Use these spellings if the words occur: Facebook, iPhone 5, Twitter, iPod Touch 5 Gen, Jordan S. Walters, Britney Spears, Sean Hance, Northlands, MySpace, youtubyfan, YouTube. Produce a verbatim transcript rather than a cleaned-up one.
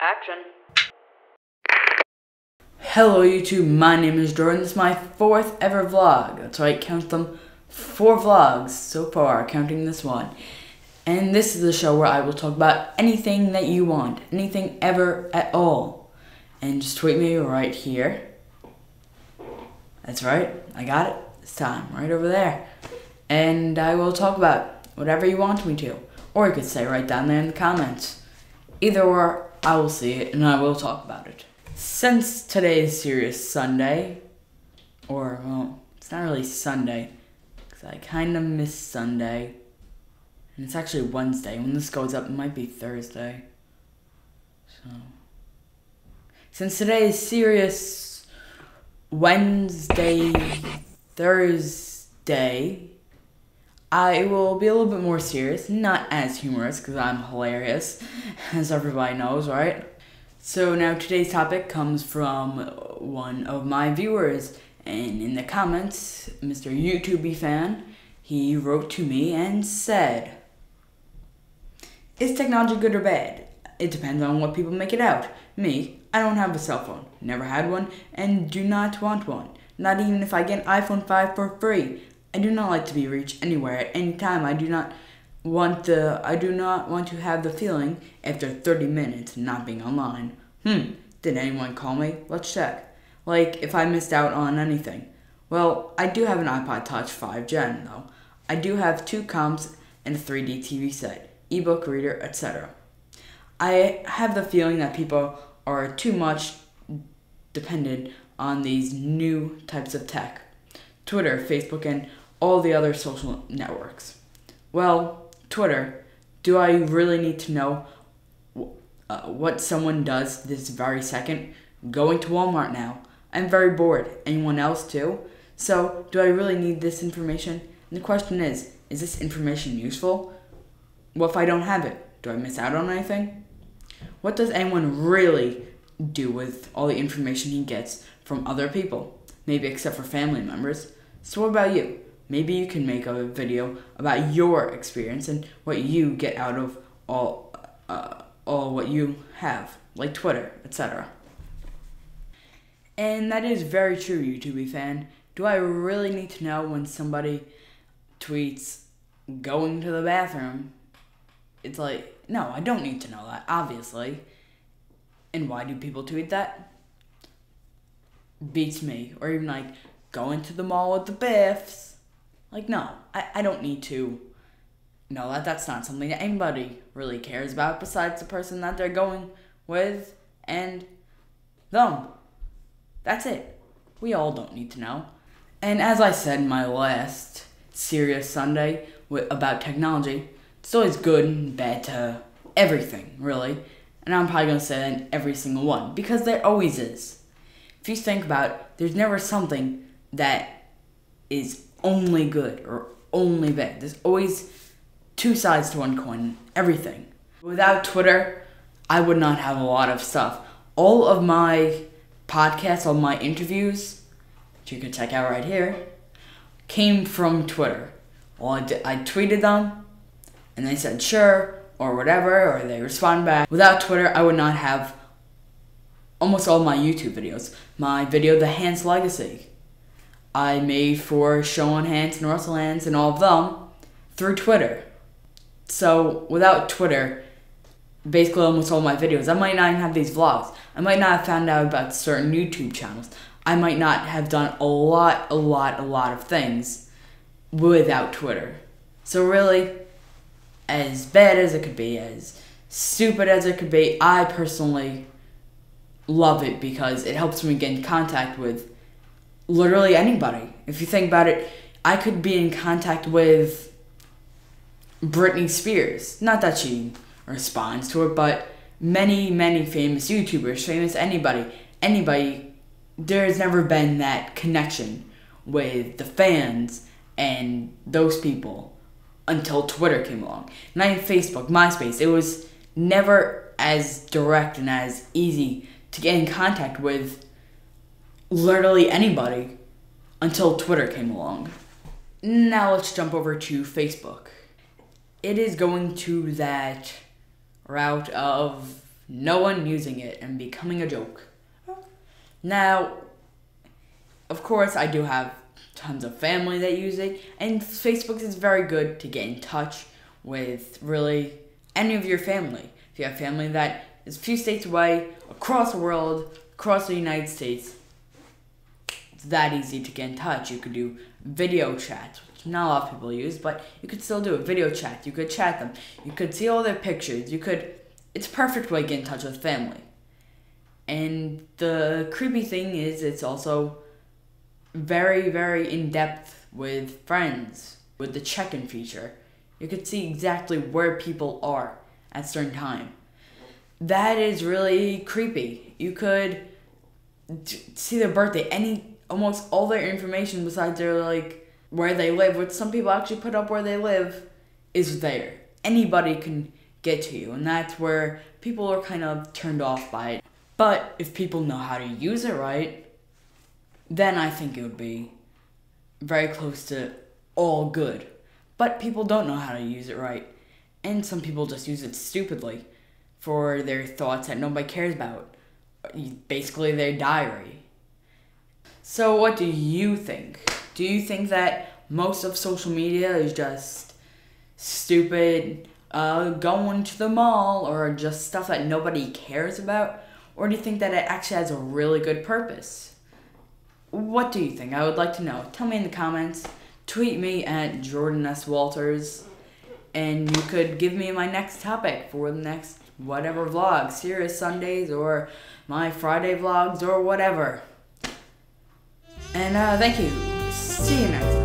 Action. Hello YouTube, my name is Jordan. This is my fourth ever vlog. That's right, count them. Four vlogs so far, counting this one. And this is the show where I will talk about anything that you want. Anything ever at all. And just tweet me right here. That's right, I got it. It's time, right over there. And I will talk about whatever you want me to. Or you could say right down there in the comments. Either or, I will see it and I will talk about it. Since today is Serious Sunday, or, well, it's not really Sunday, because I kind of miss Sunday. And it's actually Wednesday. When this goes up, it might be Thursday. So, since today is Serious Wednesday, Thursday, I will be a little bit more serious, not as humorous, because I'm hilarious, as everybody knows, right? So now today's topic comes from one of my viewers, and in the comments, Mister YouTubey fan, he wrote to me and said, "Is technology good or bad? It depends on what people make it out. Me, I don't have a cell phone, never had one, and do not want one. Not even if I get an iPhone five for free. I do not like to be reached anywhere at any time. I do not want the I do not want to have the feeling after thirty minutes not being online. Hmm, did anyone call me? Let's check. Like if I missed out on anything. Well, I do have an iPod Touch five Gen though. I do have two comms and a three D T V set, ebook reader, et cetera. I have the feeling that people are too much dependent on these new types of tech. Twitter, Facebook, and all the other social networks. Well, Twitter, do I really need to know uh, what someone does this very second? Going to Walmart now. I'm very bored. Anyone else too? So, do I really need this information? And the question is, is this information useful? What if I don't have it? Do I miss out on anything? What does anyone really do with all the information he gets from other people? Maybe except for family members. So what about you? Maybe you can make a video about your experience and what you get out of all, uh, all what you have, like Twitter, et cetera. And that is very true, YouTubey fan. Do I really need to know when somebody tweets going to the bathroom? It's like, no, I don't need to know that, obviously. And why do people tweet that? Beats me. Or even like going to the mall with the Biffs. Like no, I, I don't need to know that. That's not something that anybody really cares about besides the person that they're going with and them. That's it. We all don't need to know. And as I said in my last Serious Sunday with, about technology, it's always good and bad to everything really. And I'm probably going to say that in every single one because there always is. If you think about it, there's never something that is only good or only bad. There's always two sides to one coin, everything. Without Twitter, I would not have a lot of stuff. All of my podcasts, all my interviews, which you can check out right here, came from Twitter. Well, I, did, I tweeted them, and they said sure, or whatever, or they respond back. Without Twitter, I would not have almost all my YouTube videos. My video, The Hance Legacy, I made for Sean Hance, Northlands, and all of them through Twitter. So without Twitter, basically almost all my videos, I might not even have these vlogs. I might not have found out about certain YouTube channels. I might not have done a lot, a lot, a lot of things without Twitter. So really, as bad as it could be, as stupid as it could be, I personally love it because it helps me get in contact with literally anybody. If you think about it, I could be in contact with Britney Spears. Not that she responds to it, but many, many famous YouTubers, famous anybody, anybody. There's never been that connection with the fans and those people until Twitter came along. Not even Facebook, MySpace. It was never as direct and as easy to get in contact with literally anybody until Twitter came along. Now let's jump over to Facebook. It is going to that route of no one using it and becoming a joke. Now, of course, I do have tons of family that use it, and Facebook is very good to get in touch with really any of your family. If you have family that is a few states away, across the world, across the United States, it's that easy to get in touch. You could do video chats, which not a lot of people use, but you could still do a video chat. You could chat them. You could see all their pictures. You could, it's a perfect way to get in touch with family. And the creepy thing is it's also very, very in-depth with friends, with the check-in feature. You could see exactly where people are at a certain time. That is really creepy. You could t- see their birthday, any, almost all their information besides their, like, where they live, which some people actually put up where they live, is there. Anybody can get to you, and that's where people are kind of turned off by it. But if people know how to use it right, then I think it would be very close to all good. But people don't know how to use it right. And some people just use it stupidly for their thoughts that nobody cares about. Basically their diary. So what do you think? Do you think that most of social media is just stupid uh, going to the mall or just stuff that nobody cares about? Or do you think that it actually has a really good purpose? What do you think? I would like to know. Tell me in the comments. Tweet me at Jordan S. Walters. And you could give me my next topic for the next whatever vlog. Serious Sundays or my Friday vlogs or whatever. And uh, thank you. See you next time.